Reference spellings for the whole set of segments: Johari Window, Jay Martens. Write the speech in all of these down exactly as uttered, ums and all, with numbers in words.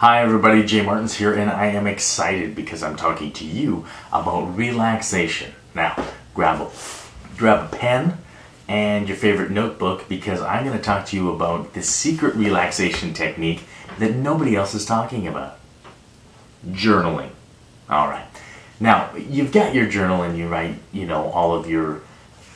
Hi everybody, Jay Martens here, and I am excited because I'm talking to you about relaxation. Now, grab a, grab a pen and your favorite notebook, because I'm going to talk to you about the secret relaxation technique that nobody else is talking about. Journaling. Alright. Now, you've got your journal and you write, you know, all of your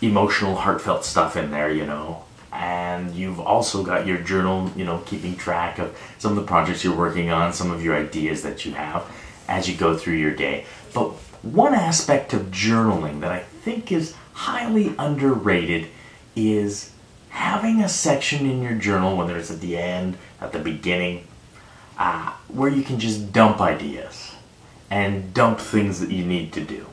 emotional, heartfelt stuff in there, you know. And you've also got your journal, you know, keeping track of some of the projects you're working on, some of your ideas that you have as you go through your day. But one aspect of journaling that I think is highly underrated is having a section in your journal, whether it's at the end, at the beginning, uh, where you can just dump ideas and dump things that you need to do.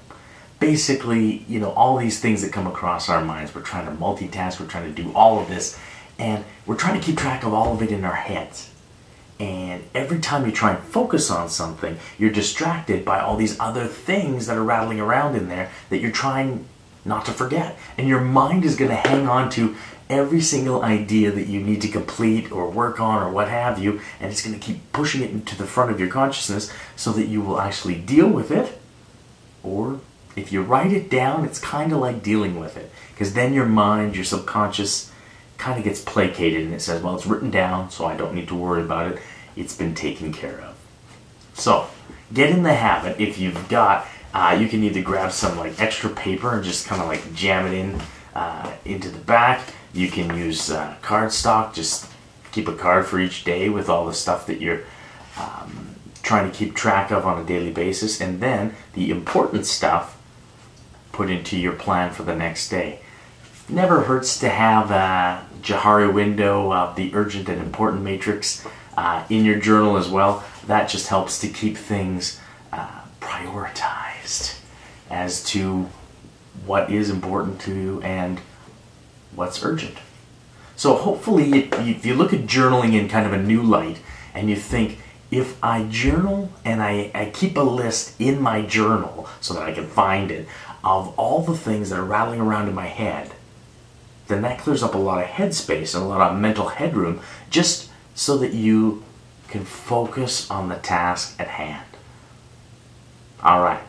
Basically, you know, all these things that come across our minds, we're trying to multitask, we're trying to do all of this, and we're trying to keep track of all of it in our heads. And every time you try and focus on something, you're distracted by all these other things that are rattling around in there that you're trying not to forget. And your mind is going to hang on to every single idea that you need to complete or work on or what have you, and it's going to keep pushing it into the front of your consciousness so that you will actually deal with it. Or if you write it down, it's kind of like dealing with it, because then your mind, your subconscious, kind of gets placated and it says, well, it's written down, so I don't need to worry about it. It's been taken care of. So get in the habit. If you've got, uh, you can either grab some like extra paper and just kind of like jam it in uh, into the back. You can use uh, cardstock. Just keep a card for each day with all the stuff that you're um, trying to keep track of on a daily basis. And then the important stuff, put into your plan for the next day. Never hurts to have a Johari Window, uh, the urgent and important matrix, uh, in your journal as well. That just helps to keep things uh, prioritized as to what is important to you and what's urgent. So hopefully, if you look at journaling in kind of a new light and you think, if I journal and I, I keep a list in my journal so that I can find it of all the things that are rattling around in my head, then that clears up a lot of headspace and a lot of mental headroom just so that you can focus on the task at hand. All right.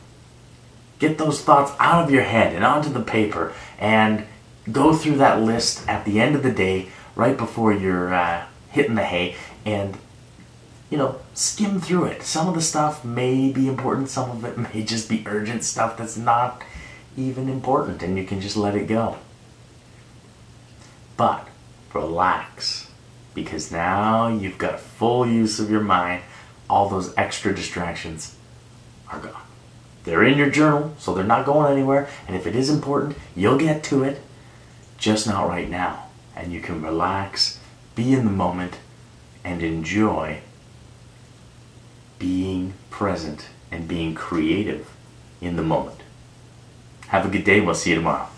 Get those thoughts out of your head and onto the paper, and go through that list at the end of the day right before you're uh, hitting the hay, and you know, skim through it. Some of the stuff may be important, some of it may just be urgent stuff that's not even important, and you can just let it go. But relax, because now you've got full use of your mind. All those extra distractions are gone. They're in your journal, so they're not going anywhere, and if it is important, you'll get to it, just not right now. And you can relax, be in the moment, and enjoy being present and being creative in the moment. Have a good day. We'll see you tomorrow.